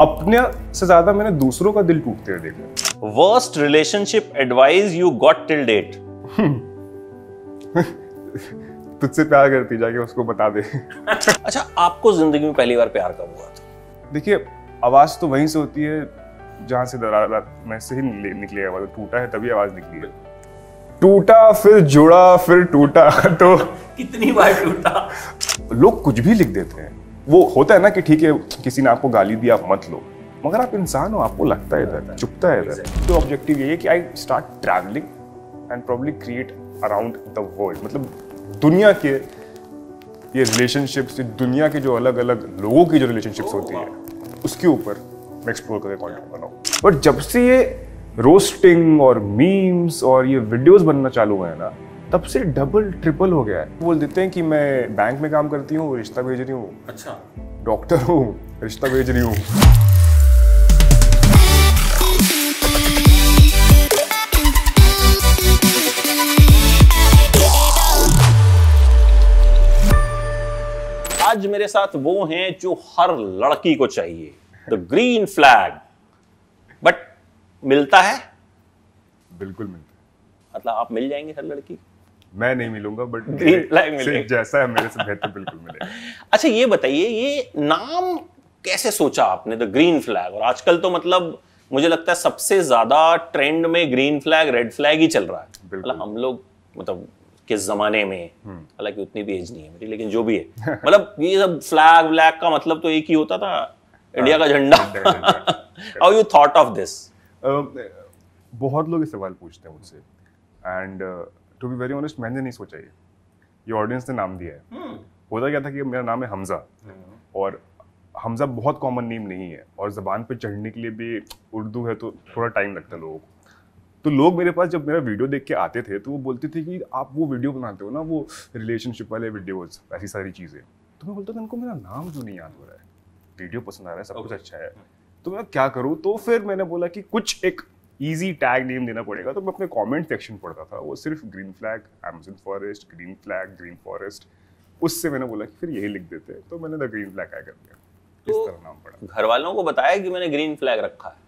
अपने से ज्यादा मैंने दूसरों का दिल टूटते हुए देखा। Worst relationship advice you got till date. तुझसे प्यार करती, जाके उसको बता दे। अच्छा, आपको जिंदगी में पहली बार प्यार कब हुआ था? देखिए, आवाज तो वहीं से होती है जहां से दरार में से ही निकली आवाज। टूटा है तभी आवाज निकली है। टूटा फिर जुड़ा फिर टूटा, तो कितनी बार टूटा। लोग कुछ भी लिख देते हैं। वो होता है ना कि ठीक है, किसी ने आपको गाली दी, आप मत लो, मगर आप इंसान हो, आपको लगता है इधर चुपता है इधर। तो ऑब्जेक्टिव ये है कि I start travelling and probably create around the world. मतलब दुनिया के ये रिलेशनशिप्स, दुनिया के जो अलग अलग लोगों की जो रिलेशनशिप्स होती है, उसके ऊपर मैं एक्सप्लोर करके कॉन्टेंट बनाऊँ। बट जब से ये रोस्टिंग और मीम्स और ये वीडियोज़ बनना चालू हुए हैं ना, तब से डबल ट्रिपल हो गया है। बोल देते हैं कि मैं बैंक में काम करती हूँ, रिश्ता भेज रही हूँ। अच्छा, डॉक्टर हूँ, रिश्ता भेज रही हूँ। आज मेरे साथ वो हैं जो हर लड़की को चाहिए, द ग्रीन फ्लैग। बट मिलता है? बिल्कुल मिलता है। मतलब आप मिल जाएंगे हर लड़की? मैं नहीं मिलूंगा, बट ग्रीन फ्लैग मिलेगा। जैसा है मेरे से बेहतर बिल्कुल मिलेगा। अच्छा, ये बताइए, ये नाम कैसे सोचा आपने, द ग्रीन फ्लैग? और आजकल तो मतलब मुझे लगता है सबसे ज्यादा ट्रेंड में ग्रीन फ्लैग रेड फ्लैग ही चल रहा है। मतलब हम लोग, मतलब किस जमाने में, हालांकि उतनी भी एज नहीं है मेरी, लेकिन जो भी है, मतलब ये सब फ्लैग व्लैग का मतलब तो एक ही होता था, इंडिया का झंडा। How you thought of this? बहुत लोग ये सवाल पूछते हैं मुझसे, and to be very honest, मैंने नहीं सोचा। ये ऑडियंस ने नाम दिया है। होता क्या था कि मेरा नाम है हमज़ा, और हमज़ा बहुत कॉमन नेम नहीं है, और ज़बान पे चढ़ने के लिए भी उर्दू है तो थोड़ा टाइम लगता है लोगों को। तो लोग मेरे पास जब मेरा वीडियो देख के आते थे तो वो बोलते थे कि आप वो वीडियो बनाते हो ना, वो रिलेशनशिप वाले वीडियोज़, ऐसी सारी चीज़ें। तो मैं बोलता था उनको, मेरा नाम जो नहीं याद हो रहा है, वीडियो पसंद आ रहा है, सब कुछ अच्छा है, तो मैं क्या करूँ? तो फिर मैंने बोला कि कुछ एक ईजी टैग नेम देना पड़ेगा। तो मैं अपने कमेंट सेक्शन पढ़ता था, वो सिर्फ green flag, Amazon forest, green flag, green forest. उससे मैंने बोला कि फिर यही लिख देते हैं, तो मैंने द ग्रीन फ्लैग कर दिया। तो इस तरह नाम पड़ा। घर वालों को बताया कि मैंने ग्रीन फ्लैग रखा है?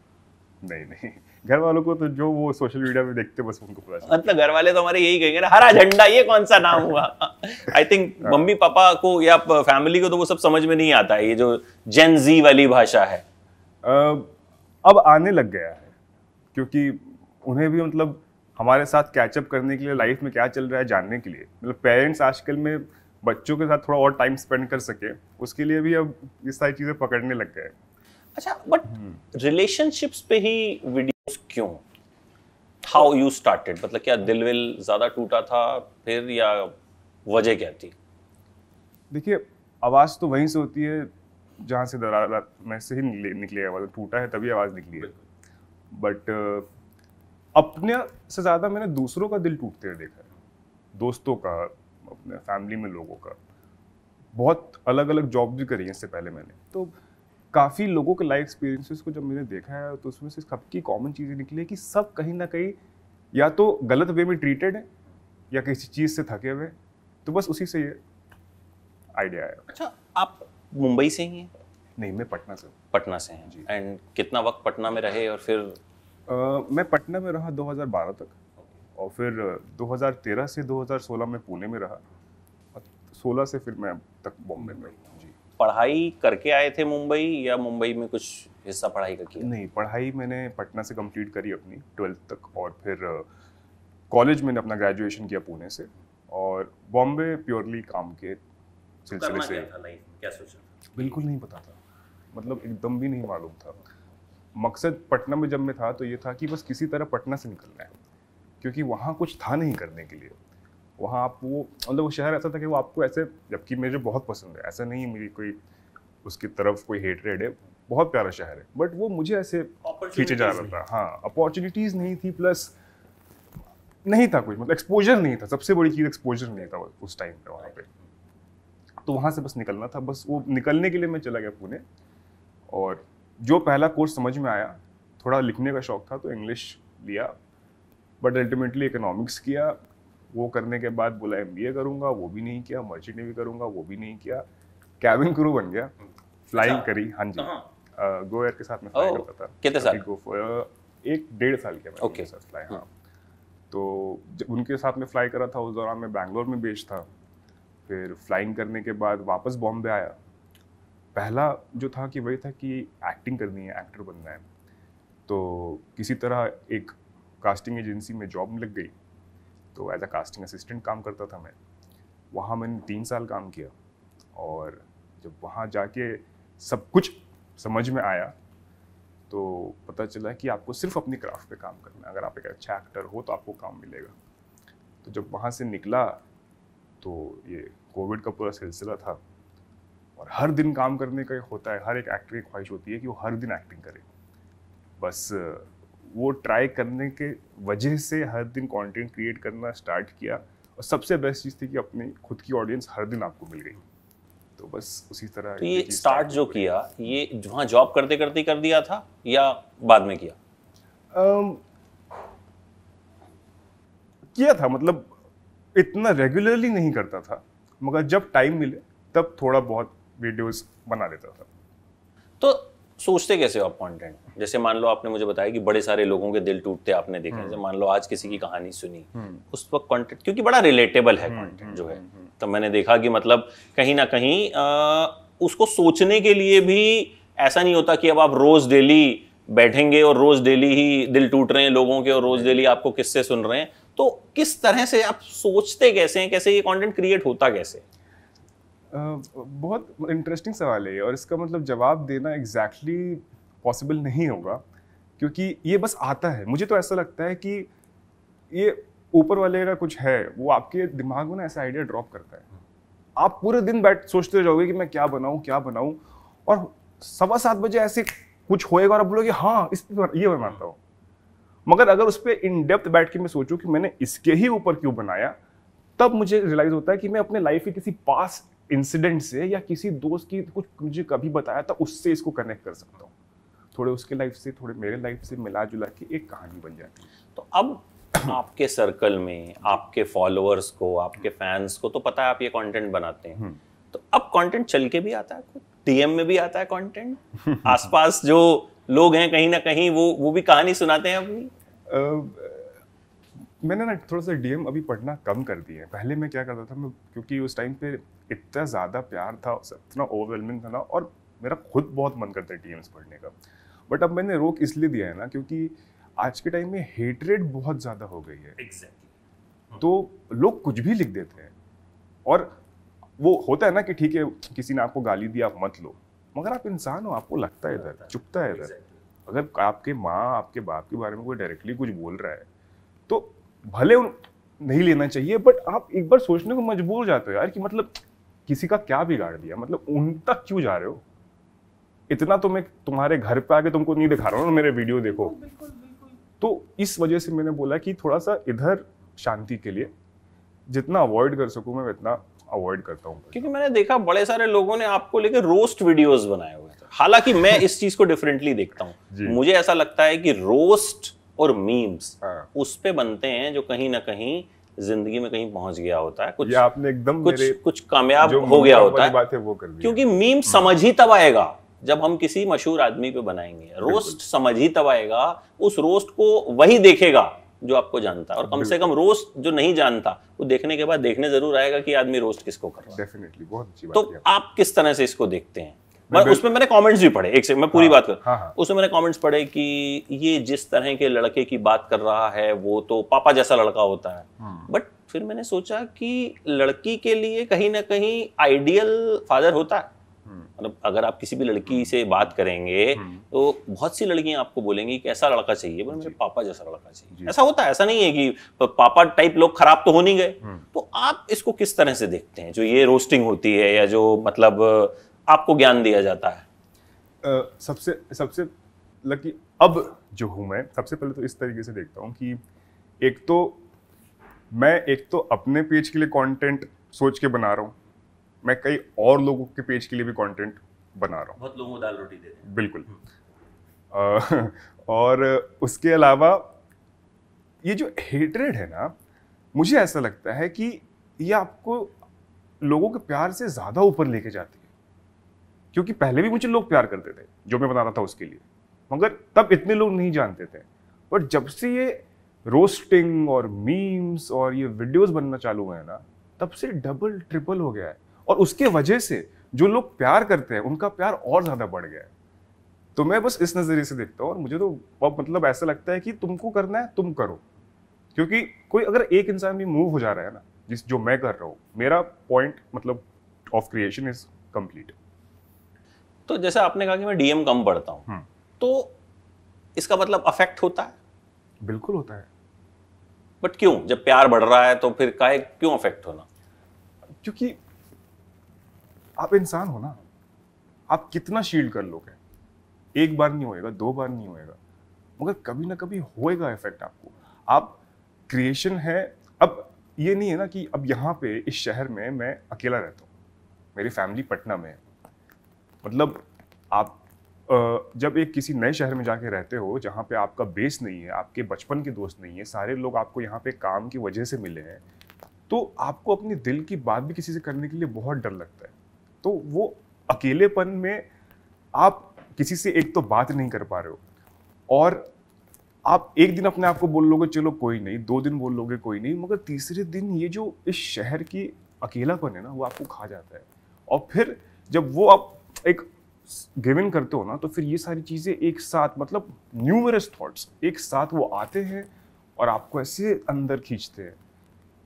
नहीं, घर वालों को तो जो वो सोशल मीडिया पे देखते बस उनको पता चला। मतलब घर वाले तो हमारे यही कहेंगे ना, हरा झंडा, ये कौन सा नाम हुआ? आई थिंक मम्मी पापा को या फैमिली को तो वो सब समझ में नहीं आता है, ये जो जेन जी वाली भाषा है। अब आने लग गया है, क्योंकि उन्हें भी मतलब हमारे साथ कैचअप करने के लिए, लाइफ में क्या चल रहा है जानने के लिए, मतलब पेरेंट्स आजकल में बच्चों के साथ थोड़ा और टाइम स्पेंड कर सके, उसके लिए भी अब ये सारी चीज़ें पकड़ने लग गए। अच्छा, बट रिलेशनशिप्स पे ही वीडियोस क्यों? How you started? मतलब क्या दिल विल ज़्यादा टूटा था फिर, या वजह क्या थी? देखिए, आवाज़ तो वहीं से होती है जहाँ से दरार में से ही निकली आवाज़। टूटा है तभी आवाज़ निकली है। बट अपने से ज़्यादा मैंने दूसरों का दिल टूटते हुए देखा है, दोस्तों का, अपने फैमिली में लोगों का। बहुत अलग अलग जॉब भी करी है इससे पहले मैंने, तो काफ़ी लोगों के लाइफ एक्सपीरियंसेस को जब मैंने देखा है तो उसमें से सबकी कॉमन चीज़ें निकली कि सब कहीं ना कहीं या तो गलत वे में ट्रीटेड है या किसी चीज़ से थके हुए। तो बस उसी से ये आइडिया आया। अच्छा, आप मुंबई से ही हैं? नहीं, मैं पटना से। पटना से हैं जी। एंड कितना वक्त पटना में रहे? और फिर मैं पटना में रहा 2012 तक, और फिर 2013 से 2016 में पुणे में रहा, और 16 से फिर मैं तक बॉम्बे में रहा जी। पढ़ाई करके आए थे मुंबई, या मुंबई में कुछ हिस्सा पढ़ाई का किया? नहीं, पढ़ाई मैंने पटना से कंप्लीट करी अपनी 12th तक, और फिर कॉलेज मैंने अपना ग्रेजुएशन किया पुणे से, और बॉम्बे प्योरली काम के सिलसिले से। क्या सोचा? बिल्कुल नहीं पता था, मतलब एकदम भी नहीं मालूम था। मकसद पटना में जब मैं था तो ये था कि बस किसी तरह पटना से निकलना है, क्योंकि वहाँ कुछ था नहीं करने के लिए। वहाँ आप वो, मतलब वो शहर ऐसा था कि वो आपको ऐसे, जबकि मुझे बहुत पसंद है, ऐसा नहीं मेरी कोई उसकी तरफ कोई हेटरेड है, बहुत प्यारा शहर है, बट वो मुझे ऐसे खींचे जा रहा था। हाँ, अपॉर्चुनिटीज़ नहीं थी, प्लस नहीं था कुछ, मतलब एक्सपोजर नहीं था। सबसे बड़ी चीज़ एक्सपोजर नहीं था उस टाइम पर वहाँ पर। तो वहाँ से बस निकलना था, बस वो निकलने के लिए मैं चला गया पुणे, और जो पहला कोर्स समझ में आया, थोड़ा लिखने का शौक़ था तो इंग्लिश लिया, बट अल्टीमेटली इकोनॉमिक्स किया। वो करने के बाद बोला MBA करूँगा, वो भी नहीं किया, मर्चेंट नेवी करूँगा, वो भी नहीं किया, कैबिन क्रू बन गया, फ्लाइंग करी। हाँ जी, गो एयर के साथ में फ्लाई करता था। कितने साल? 1.5 साल के बाद उनके साथ फ्लाई। हाँ, तो जब उनके साथ में फ्लाई करा था उस दौरान मैं बैंगलोर में बेस्ड था। फिर फ्लाइंग करने के बाद वापस बॉम्बे आया। पहला जो था कि वही था कि एक्टिंग करनी है, एक्टर बनना है। तो किसी तरह एक कास्टिंग एजेंसी में जॉब लग गई, तो एज अ कास्टिंग असिस्टेंट काम करता था मैं। वहाँ मैंने 3 साल काम किया और जब वहाँ जाके सब कुछ समझ में आया तो पता चला कि आपको सिर्फ अपनी क्राफ्ट पे काम करना है। अगर आप एक अच्छा एक्टर हो तो आपको काम मिलेगा। तो जब वहाँ से निकला तो ये कोविड का पूरा सिलसिला था और हर दिन काम करने का होता है। हर एक एक्टर की ख्वाहिश होती है कि वो हर दिन एक्टिंग करे। बस वो ट्राई करने के वजह से हर दिन कंटेंट क्रिएट करना स्टार्ट किया और सबसे बेस्ट चीज़ थी कि अपनी खुद की ऑडियंस हर दिन आपको मिल गई। तो बस उसी तरह तो ये स्टार्ट जो किया, ये वहाँ जॉब करते करते कर दिया था या बाद में किया? किया था, मतलब इतना रेगुलरली नहीं करता था, मगर जब टाइम मिले तब थोड़ा बहुत वीडियोस बना देता था। तो सोचते कैसे हो आप कंटेंट? जैसे मान लो आपने मुझे बताया कि बड़े सारे लोगों के दिल टूटते आपने देखे, जैसे मान लो आज किसी की कहानी सुनी, उस वक्त कंटेंट क्योंकि बड़ा रिलेटेबल है कंटेंट जो है, तो मैंने देखा कि मतलब कहीं ना कहीं उसको सोचने के लिए भी ऐसा नहीं होता कि अब आप रोज डेली बैठेंगे और रोज डेली ही दिल टूट रहे हैं लोगों के और रोज डेली आपको किससे सुन रहे हैं। तो किस तरह से आप सोचते कैसे हैं, कैसे ये कंटेंट क्रिएट होता कैसे? बहुत इंटरेस्टिंग सवाल है और इसका मतलब जवाब देना एग्जैक्टली पॉसिबल नहीं होगा, क्योंकि ये बस आता है। मुझे तो ऐसा लगता है कि ये ऊपर वाले का कुछ है, वो आपके दिमाग में ना ऐसा आइडिया ड्रॉप करता है। आप पूरे दिन बैठ सोचते रहोगे कि मैं क्या बनाऊं क्या बनाऊं, और 7:15 बजे ऐसे कुछ होएगा और आप बोलोगे हाँ इस पर ये बनाता हूँ। मगर अगर उस पर इन डेप्थ बैठ के मैं सोचूं कि मैंने इसके ही ऊपर क्यों बनाया, तब मुझे रियलाइज होता है कि मैं अपने लाइफ के किसी पास इंसिडेंट से या किसी दोस्त की कुछ मुझे कभी बताया था उससे इसको कनेक्ट कर सकता हूँ। थोड़े उसके लाइफ से थोड़े मेरे लाइफ से मिला जुला के एक कहानी बन जाती है। तो अब आपके सर्कल में आपके फॉलोअर्स को आपके फैंस को तो पता है आप ये कंटेंट बनाते हैं, तो अब कंटेंट चल के भी आता है, डीएम में भी आता है कंटेंट, आसपास जो लोग हैं कहीं ना कहीं वो भी कहानी सुनाते हैं अपनी। मैंने ना थोड़ा सा डीएम अभी पढ़ना कम कर दिया है। पहले मैं क्या करता था, मैं क्योंकि उस टाइम पे इतना ज़्यादा प्यार था, इतना ओवरवेलमिंग था ना, और मेरा खुद बहुत मन करता है डीएम्स पढ़ने का। बट अब मैंने रोक इसलिए दिया है ना क्योंकि आज के टाइम में हेट रेट बहुत ज़्यादा हो गई है। एग्जैक्टली। तो लोग कुछ भी लिख देते हैं और वो होता है ना कि ठीक है किसी ने आपको गाली दी आप मत लो, मगर आप इंसान हो, आपको लगता है इधर चुपता है इधर। अगर आपके माँ आपके बाप के बारे में कोई डायरेक्टली कुछ बोल रहा है तो भले नहीं लेना चाहिए, बट आप एक बार सोचने को मजबूर हो जाते हो यार कि मतलब किसी का क्या बिगाड़ दिया, मतलब उन तक क्यों जा रहे हो। इतना तो मैं तुम्हारे घर पे आके तुमको नहीं दिखा रहा हूँ ना, मेरे वीडियो देखो। बिल्कुल, बिल्कुल। तो इस वजह से मैंने बोला कि थोड़ा सा इधर शांति के लिए जितना अवॉइड कर सकूँ मैं इतना अवॉइड करता हूँ, क्योंकि मैंने देखा बड़े सारे लोगों ने आपको लेकर रोस्ट वीडियोस बनाए हुए थे। हालांकि मैं इस चीज को डिफरेंटली देखता हूँ। मुझे ऐसा लगता है कि रोस्ट और मीम्स उस पे बनते हैं जो कहीं ना कहीं जिंदगी में कहीं पहुंच गया होता है, कुछ आपने एकदम कुछ कामयाब हो गया होता है, क्योंकि मीम समझ ही तब आएगा जब हम किसी मशहूर आदमी पे बनाएंगे। रोस्ट समझ ही तब आएगा, उस रोस्ट को वही देखेगा जो आपको जानता है, और कम से कम रोस्ट जो नहीं जानता वो देखने के बाद देखने जरूर आएगा कि आदमी रोस्ट किसको कर रहा है। डेफिनेटली, बहुत अच्छी बात है। तो आप किस तरह से इसको देखते हैं? उसमें मैंने कमेंट्स भी पढ़े, एक सेकंड मैं पूरी बात करूं। उसमें मैंने कमेंट्स पढ़े कि ये जिस तरह के लड़के की बात कर रहा है वो तो पापा जैसा लड़का होता है, बट फिर मैंने सोचा कि लड़की के लिए कहीं ना कहीं आइडियल फादर होता है। मतलब अगर आप किसी भी लड़की से बात करेंगे तो बहुत सी लड़कियां आपको बोलेंगी कि ऐसा लड़का चाहिए, पर मुझे पापा जैसा लड़का चाहिए। ऐसा होता है, ऐसा नहीं है कि पापा टाइप लोग खराब तो हो नहीं गए। तो आप इसको किस तरह से देखते हैं, जो ये रोस्टिंग होती है या जो मतलब आपको ज्ञान दिया जाता है? सबसे लकी अब जो हूँ मैं, सबसे पहले तो इस तरीके से देखता हूँ कि एक तो अपने पेज के लिए कंटेंट सोच के बना रहा हूँ, मैं कई और लोगों के पेज के लिए भी कंटेंट बना रहा हूँ। बहुत लोगों को दाल रोटी दे रहे हैं। बिल्कुल। और उसके अलावा ये जो हेटरेड है ना, मुझे ऐसा लगता है कि ये आपको लोगों के प्यार से ज़्यादा ऊपर लेके जाती है। क्योंकि पहले भी मुझे लोग प्यार करते थे जो मैं बना रहा था उसके लिए, मगर तब इतने लोग नहीं जानते थे। बट जब से ये रोस्टिंग और मीम्स और ये वीडियोस बनना चालू हुए हैं ना, तब से डबल ट्रिपल हो गया है, और उसके वजह से जो लोग प्यार करते हैं उनका प्यार और ज़्यादा बढ़ गया है। तो मैं बस इस नज़रिए से देखता हूँ, और मुझे तो मतलब ऐसा लगता है कि तुमको करना है तुम करो, क्योंकि कोई अगर एक इंसान भी मूव हो जा रहा है ना, जिस जो मैं कर रहा हूँ, मेरा पॉइंट मतलब ऑफ क्रिएशन इज कंप्लीट। तो जैसे आपने कहा कि मैं डीएम कम पढ़ता हूँ, तो इसका मतलब अफेक्ट होता है? बिल्कुल होता है। बट क्यों? जब प्यार बढ़ रहा है तो फिर काहे क्यों अफेक्ट होना? क्योंकि आप इंसान हो ना, आप कितना शील्ड कर लोगे, एक बार नहीं होएगा, दो बार नहीं होएगा, मगर कभी ना कभी होएगा इफेक्ट आपको। आप क्रिएशन है, अब ये नहीं है ना कि अब यहाँ पे इस शहर में मैं अकेला रहता हूँ, मेरी फैमिली पटना में है। मतलब आप जब एक किसी नए शहर में जाके रहते हो जहाँ पे आपका बेस नहीं है, आपके बचपन के दोस्त नहीं है, सारे लोग आपको यहाँ पे काम की वजह से मिले हैं, तो आपको अपने दिल की बात भी किसी से करने के लिए बहुत डर लगता है। तो वो अकेलेपन में आप किसी से एक तो बात नहीं कर पा रहे हो, और आप एक दिन अपने आप को बोल लोगे चलो कोई नहीं, दो दिन बोल लोगे कोई नहीं, मगर तीसरे दिन ये जो इस शहर की अकेलापन है ना, वो आपको खा जाता है। और फिर जब वो आप एक गिवन करते हो ना, तो फिर ये सारी चीज़ें एक साथ, मतलब न्यूमरस थॉट्स एक साथ वो आते हैं और आपको ऐसे अंदर खींचते हैं।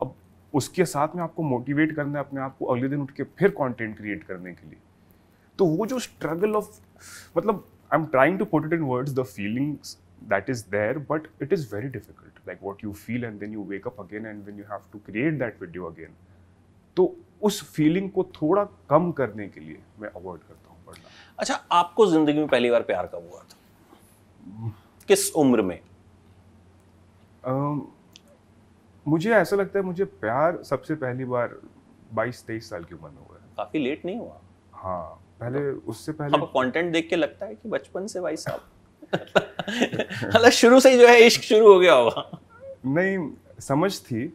अब उसके साथ में आपको मोटिवेट करना है अपने आप को अगले दिन उठ के फिर कंटेंट क्रिएट करने के लिए। तो वो जो स्ट्रगल ऑफ, मतलब I am trying to put it in words, the feelings that is there, but it is very difficult, like what you feel and then you wake up again and then you have to create that video again. तो उस feeling को थोड़ा कम करने के लिए मैं avoid करता हूँ पढ़ना। अच्छा, आपको जिंदगी में पहली बार प्यार कब हुआ था, किस उम्र में? मुझे ऐसा लगता है मुझे प्यार सबसे पहली बार 22-23 साल की उम्र में हुआ है। काफी लेट नहीं हुआ? हाँ, पहले उससे पहले। अब कंटेंट देख के लगता है कि बचपन से भाई साहब मतलब शुरू से ही जो है इश्क शुरू हो गया होगा। नहीं, समझ थी,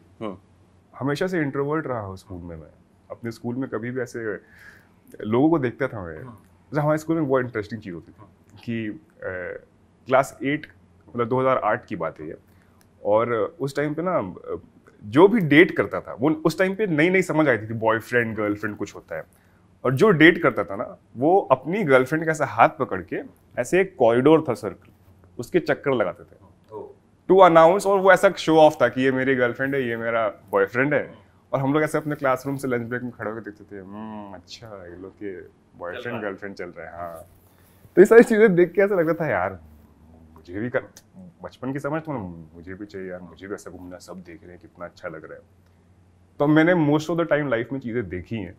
हमेशा से इंट्रोवर्ट रहा हूँ। स्कूल में मैं अपने स्कूल में कभी भी ऐसे लोगों को देखता था मैं, जैसे हमारे स्कूल में बहुत इंटरेस्टिंग चीज़ होती थी कि क्लास 8 मतलब 2008 की बात है ये, और उस टाइम पे ना जो भी डेट करता था वो उस टाइम पे नई नई समझ आई थी कि बॉयफ्रेंड गर्लफ्रेंड कुछ होता है, और जो डेट करता था ना वो अपनी गर्लफ्रेंड का ऐसा हाथ पकड़ के, ऐसे एक कॉरिडोर था सर्कल, उसके चक्कर लगाते थे टू अनाउंस, और वो ऐसा शो ऑफ था कि ये मेरी गर्लफ्रेंड है, ये मेरा बॉयफ्रेंड है। और हम लोग ऐसे अपने क्लासरूम से लंच ब्रेक में खड़े होकर देखते थे, अच्छा ये लोग के बॉयफ्रेंड गर्लफ्रेंड चल रहा है। हाँ, तो ये सारी चीज़ें देख के ऐसा लगता था यार मुझे भी बचपन की समझ तो मुझे भी चाहिए यार, मुझे भी ऐसा घूमना, सब देख रहे हैं कितना अच्छा लग रहा है। तो मैंने most of the time life में चीज़ें देखी हैं,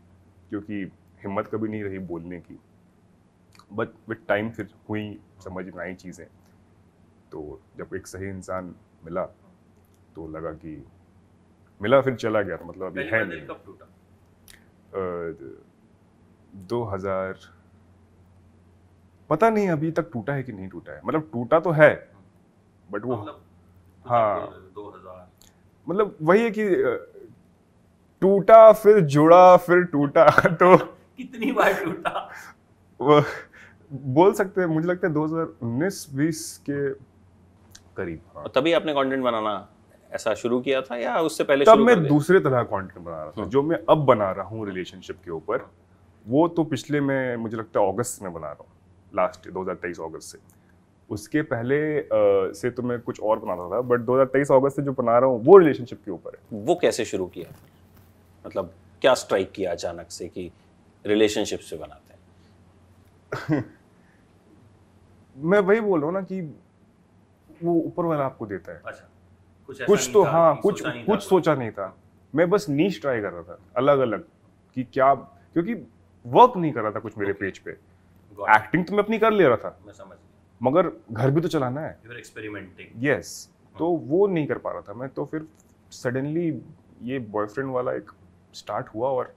क्योंकि हिम्मत कभी नहीं रही बोलने की, बट विद टाइम फिर हुई समझ में आई चीज़ें। तो जब एक सही इंसान मिला तो लगा कि मिला फिर चला गया, मतलब अभी है नहीं। 2000 पता नहीं अभी तक टूटा है कि नहीं टूटा है, मतलब टूटा तो है बट वो हाँ 2000 मतलब वही है कि टूटा फिर जुड़ा फिर टूटा तो कितनी बार टूटा वो बोल सकते हैं, मुझे लगता है 2019-20 के करीब। हाँ। तभी आपने कंटेंट बनाना ऐसा शुरू किया था या उससे पहले? तब मैं दूसरे तरह कंटेंट बना रहा था, जो मैं अब बना रहा हूँ रिलेशनशिप के ऊपर, वो तो पिछले में मुझे लगता है अगस्त में बना रहा हूँ, लास्ट 2023 अगस्त से। उसके पहले से तो मैं कुछ और बना रहा था, बट 2023 अगस्त से जो बना रहा हूँ वो रिलेशनशिप के ऊपर है। वो कैसे शुरू किया, मतलब क्या स्ट्राइक किया अचानक से कि रिलेशनशिप से बनाते हैं? मैं वही बोल रहा हूँ ना कि वो ऊपर वाला आपको देता है। अच्छा, कुछ तो हाँ कुछ सोचा नहीं था। मैं बस नीश ट्राई कर रहा था अलग अलग कि क्या, क्योंकि वर्क नहीं कर रहा था कुछ मेरे पेज पे। एक्टिंग तो मैं अपनी कर ले रहा था, मैं समझ गया, मगर घर भी तो चलाना है। You are experimenting. यस, तो वो नहीं कर पा रहा था मैं। तो फिर सडनली ये बॉयफ्रेंड वाला एक स्टार्ट हुआ, और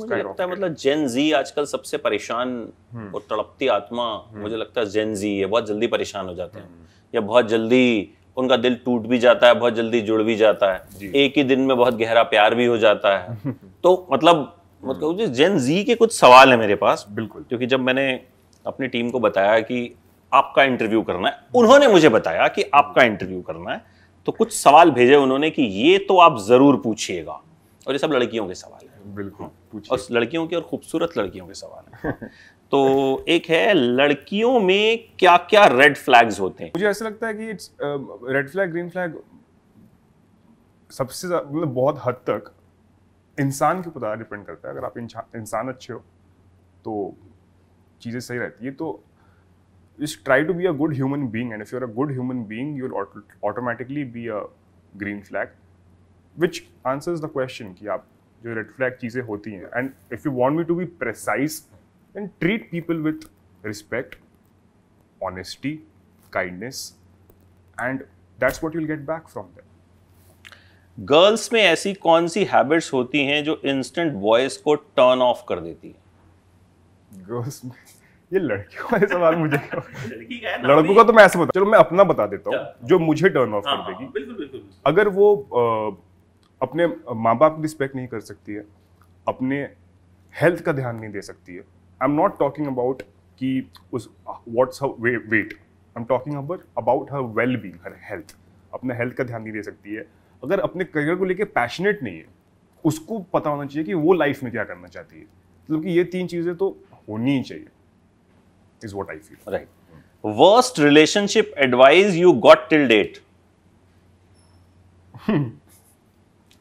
मुझे लगता है मतलब जेन जी आजकल सबसे परेशान और तड़पती आत्मा, मुझे लगता है जेन जी है, बहुत जल्दी परेशान हो जाते हैं या बहुत जल्दी उनका दिल टूट भी जाता है, बहुत जल्दी जुड़ भी जाता है, एक ही दिन में बहुत गहरा प्यार भी हो जाता है। तो मतलब मत कहो जी। जेन जी के कुछ सवाल है मेरे पास, बिल्कुल, क्योंकि जब मैंने अपनी टीम को बताया कि आपका इंटरव्यू करना है, उन्होंने मुझे बताया कि आपका इंटरव्यू करना है, तो कुछ सवाल भेजे उन्होंने कि ये तो आप जरूर पूछिएगा, और ये सब लड़कियों के सवाल हैं, बिल्कुल, और लड़कियों के और खूबसूरत लड़कियों के सवाल हैं। तो एक है, लड़कियों में क्या क्या रेड फ्लैग्स होते हैं? मुझे ऐसा लगता है कि it's red flag, green flag सबसे मतलब बहुत हद तक इंसान के ऊपर डिपेंड करता है। अगर आप इंसान अच्छे हो तो चीज़ें सही रहती है। तो just try to be a good human being, and if you're a good human being you'll automatically be a green flag, which answers the question ki aap jo red flag cheeze hoti hain, and if you want me to be precise, then treat people with respect, honesty, kindness, and that's what you'll get back from them. Girls mein aisi kaun si habits hoti hain jo instant boys ko turn off kar deti hai? Girls mein ये लड़कियों वाले सवाल मुझे लड़कों का तो मैं ऐसे बता, चलो मैं अपना बता देता हूँ जो मुझे टर्न ऑफ कर देगी। बिल्कुल, बिल्कुल। अगर वो अपने माँ बाप की रिस्पेक्ट नहीं कर सकती है, अपने हेल्थ का ध्यान नहीं दे सकती है, I am not talking about कि उस what's her weight, I am talking about her well being, her health, अपने हेल्थ का ध्यान नहीं दे सकती है। अगर अपने करियर को लेकर पैशनेट नहीं है, उसको पता होना चाहिए कि वो लाइफ में क्या करना चाहती है, मतलब कि ये तीन चीज़ें तो होनी ही चाहिए। Is what I feel. Right. Worst relationship advice you got till date?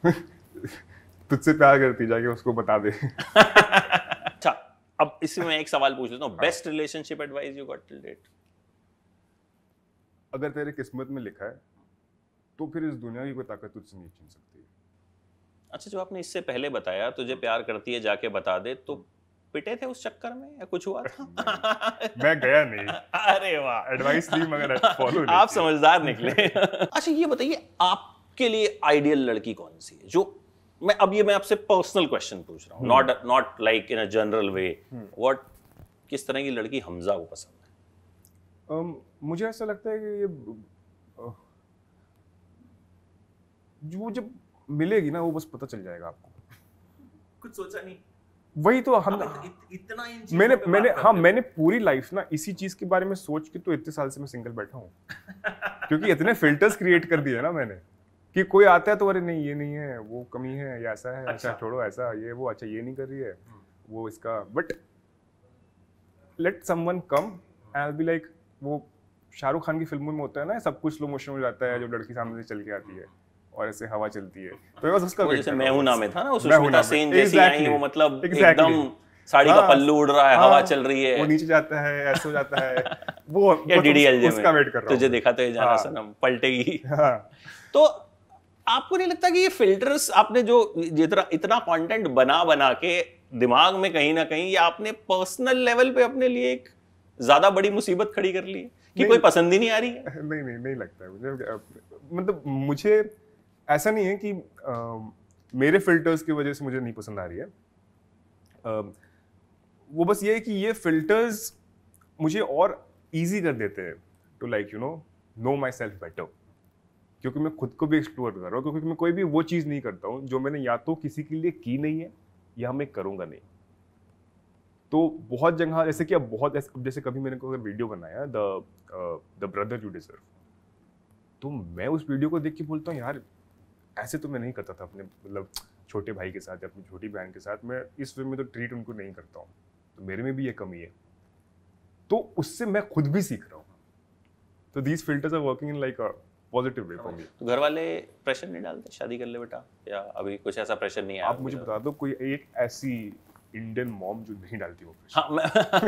तुझसे प्यार करती, जाके उसको बता दे। अच्छा, अब इसी में एक सवाल पूछ लेता हूँ। Best relationship advice you got till date? अगर तेरे किस्मत में लिखा है, तो फिर इस दुनिया की कोई ताकत तुझसे नहीं छीन सकती है। अच्छा, जो आपने इससे पहले बताया, तुझे प्यार करती है जाके बता दे, तो पिटे थे उस चक्कर में या कुछ हुआ था? मैं गया नहीं। अरे वाह, एडवाइस ली मगर फॉलो नहीं। आप समझदार निकले। अच्छा ये बताइए, आपके लिए आइडियल लड़की कौन सी है? जो मैं अब ये मैं आपसे पर्सनल क्वेश्चन पूछ रहा हूँ, not like in a general way, what किस तरह की लड़की हमजा को पसंद है? मुझे ऐसा लगता है कि ये वो जब मिलेगी ना, वो बस पता चल जाएगा आपको। कुछ सोचा नहीं? वही तो हम इतना मैंने पूरी लाइफ ना इसी चीज के बारे में सोच के तो इतने साल से मैं सिंगल बैठा हूँ। क्योंकि इतने फिल्टर्स क्रिएट कर दिए ना मैंने कि कोई आता है तो अरे नहीं ये नहीं है, वो कमी है, ये ऐसा है, अच्छा छोड़ो ऐसा, ये वो, अच्छा ये नहीं कर रही है वो इसका, but let someone come I will be like. वो शाहरुख खान की फिल्मों में होता है ना, सब कुछ स्लो मोशन हो जाता है, जब लड़की सामने से चल के आती है और ऐसे हवा चलती है, तो बस उसका जैसे मैं हूं ना में था ना, उस उसमें सेन जैसी आई, वो मतलब एकदम साड़ी का पल्लू उड़ रहा है, हवा चल रही है, वो नीचे जाता है, ऐसे हो जाता है, वो उसका वेट कर रहा हूं, तुझे देखा तो ये जाना सनम पलटेगी। तो आपको नहीं लगता कि ये फिल्टर्स आपने जो इतना कंटेंट बना बना के दिमाग में कहीं ना कहीं ये आपने पर्सनल लेवल पे अपने लिए एक ज्यादा बड़ी मुसीबत खड़ी कर ली कि कोई पसंद ही नहीं आ रही है? नहीं लगता है मुझे, मतलब मुझे ऐसा नहीं है कि मेरे फिल्टर्स की वजह से मुझे नहीं पसंद आ रही है। वो बस ये है कि ये फिल्टर्स मुझे और इजी कर देते हैं to like know myself better, क्योंकि मैं खुद को भी एक्सप्लोर कर रहा हूँ, क्योंकि मैं कोई भी वो चीज़ नहीं करता हूँ जो मैंने या तो किसी के लिए की नहीं है या मैं करूँगा नहीं। तो बहुत जगह जैसे कि अब बहुत जैसे कभी मैंने कोई वीडियो बनाया द ब्रदर यू डिजर्व, तो मैं उस वीडियो को देख के बोलता हूँ यार ऐसे तो मैं नहीं करता था अपने मतलब छोटे भाई के साथ या अपनी छोटी बहन के साथ, मैं इस वे में तो ट्रीट उनको नहीं करता हूँ, तो मेरे में भी ये कमी है, तो उससे मैं खुद भी सीख रहा हूँ। तो these filters are working in like a positive way for me. तो घर वाले प्रेशर नहीं डालते शादी कर ले बेटा, या अभी कुछ ऐसा प्रेशर नहीं आया? आप मुझे बता दो कोई एक ऐसी इंडियन मॉम जो नहीं डालती वो प्रेशर।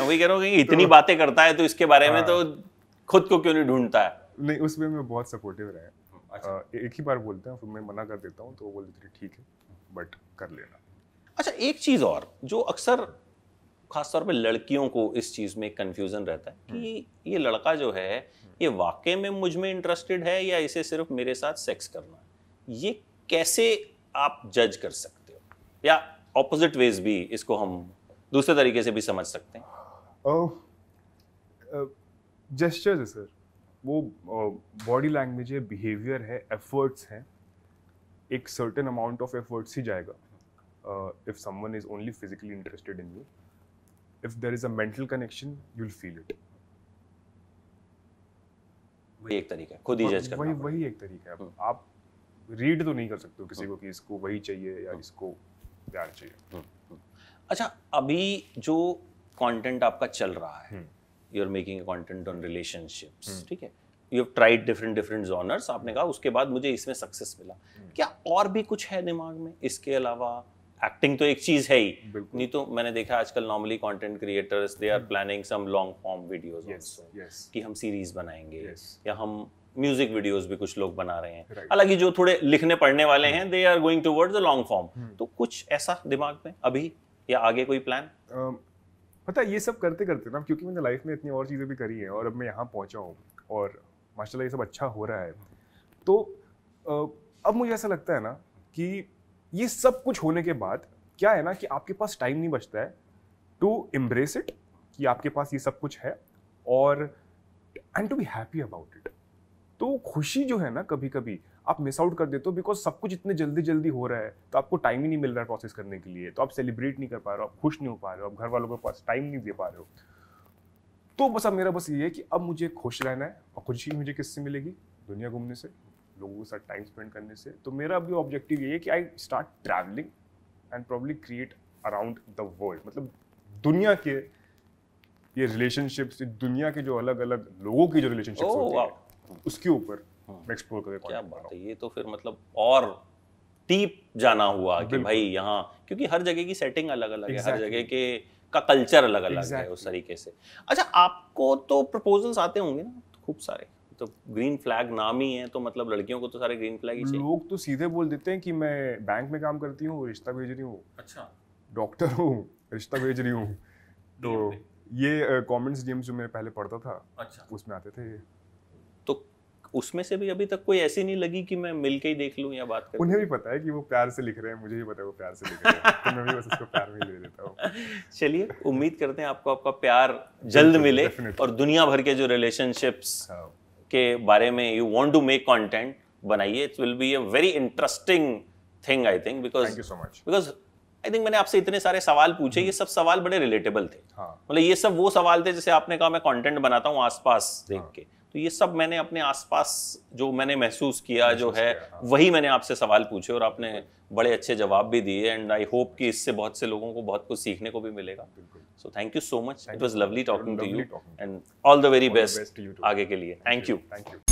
मैं वही कह रहा हूँ कि इतनी बातें करता है तो इसके बारे में तो खुद को क्यों नहीं ढूंढता है? नहीं, उसमें मैं बहुत सपोर्टिव रहा है। अच्छा। एक ही बार बोलते हैं, फिर मैं मना कर देता हूँ, तो वो बोलते ठीक है बट कर लेना। अच्छा एक चीज़ और जो अक्सर खासतौर पे लड़कियों को इस चीज़ में कन्फ्यूज़न रहता है कि ये लड़का जो है ये वाकई में मुझ में इंटरेस्टेड है या इसे सिर्फ मेरे साथ सेक्स करना है, ये कैसे आप जज कर सकते हो? या ऑपोजिट वेज भी, इसको हम दूसरे तरीके से भी समझ सकते हैं। जेस्चर्स है सर, वो बॉडी लैंग्वेज है, बिहेवियर है, एफर्ट्स हैं, एक सर्टेन अमाउंट ऑफ एफर्ट्स ही जाएगा। if someone is only physically interested in you. If there is a mental connection, you'll feel it. वही एक तरीका है, खुद ही जज करना। वही एक तरीका है। आप रीड तो नहीं कर सकते किसी को कि इसको वही चाहिए या इसको प्यार चाहिए। अच्छा, अभी जो कंटेंट आपका चल रहा है, you are making content on relationships, ठीक है, you have tried different genres, आपने कहा उसके बाद मुझे इसमें सक्सेस मिला, क्या और भी कुछ है दिमाग में इसके अलावा? एक्टिंग तो एक चीज है ही, नहीं तो मैंने देखा आजकल normally content creators they are planning some long form videos कि हम सीरीज बनाएंगे, या हम म्यूजिक वीडियोस भी कुछ लोग बना रहे हैं, हालांकि जो थोड़े लिखने पढ़ने वाले हैं they are going towards the long form. तो कुछ ऐसा दिमाग में अभी या आगे कोई प्लान? पता है ये सब करते करते ना, क्योंकि मैंने लाइफ में इतनी और चीजें भी करी है और अब मैं यहाँ पहुंचा हूँ और माशाल्लाह ये सब अच्छा हो रहा है, तो अब मुझे ऐसा लगता है ना कि ये सब कुछ होने के बाद क्या है ना कि आपके पास टाइम नहीं बचता है टू एम्ब्रेस इट कि आपके पास ये सब कुछ है, और and to be happy about it. तो खुशी जो है ना कभी कभी आप मिस आउट कर देते हो बिकॉज सब कुछ इतने जल्दी जल्दी हो रहा है, तो आपको टाइम ही नहीं मिल रहा है प्रोसेस करने के लिए, तो आप सेलिब्रेट नहीं कर पा रहे हो, आप खुश नहीं हो पा रहे हो, आप घर वालों के पास टाइम नहीं दे पा रहे हो। तो बस अब मेरा बस ये है कि अब मुझे खुश रहना है, और खुशी मुझे किससे मिलेगी? दुनिया घूमने से, लोगों के साथ टाइम स्पेंड करने से। तो मेरा अभी ऑब्जेक्टिव ये है कि I start travelling and probably create around the world, मतलब दुनिया के ये रिलेशनशिप्स, दुनिया के जो अलग अलग लोगों की जो रिलेशनशिप्स होती है उसके ऊपर मैं एक्सप्लोर करके क्या बात है। ये तो फिर मतलब और डीप जाना हुआ कि भाई यहाँ, क्योंकि हर जगह की सेटिंग अलग अलग है, हर जगह के का कल्चर अलग अलग है उस तरीके से। अच्छा, आपको तो प्रपोजल्स आते होंगे ना खूब सारे, तो ग्रीन फ्लैग नाम ही है, तो मतलब लड़कियों को तो सारे ग्रीन फ्लैग ही चाहिए। लोग तो सीधे बोल देते हैं कि मैं बैंक में काम करती हूँ, रिश्ता भेज रही हूँ, अच्छा डॉक्टर हूँ, रिश्ता भेज रही हूँ। तो ये कमेंट्स डीएम्स जो मैं पहले पढ़ता था, अच्छा उसमें आते थे। तो उसमें से भी अभी तक कोई ऐसी नहीं लगी कि मैं मिल के ही देख लूँ या बात करूँ? उन्हें भी पता है कि वो प्यार से लिख रहे हैं, मुझे भी पता है वो प्यार से लिख रहे हैं, तो मैं भी बस उसको प्यार में ले लेता हूँ। चलिए, उम्मीद करते हैं आपको आपका प्यार जल्द मिले, और दुनिया भर के जो रिलेशनशिप्स के बारे में you want to make content बनाइए। It will be a very interesting thing I think, because I think मैंने आपसे इतने सारे सवाल पूछे, ये सब सवाल बड़े रिलेटेबल थे, मतलब ये सब वो सवाल थे जैसे आपने कहा मैं कंटेंट बनाता हूँ आसपास देख के, तो ये सब मैंने अपने आसपास जो मैंने महसूस किया जो है वही मैंने आपसे सवाल पूछे, और आपने बड़े अच्छे जवाब भी दिए, एंड आई होप कि इससे बहुत से लोगों को बहुत कुछ सीखने को भी मिलेगा। So thank you so much, it was lovely talking to you, and all the very best आगे के लिए। Thank you.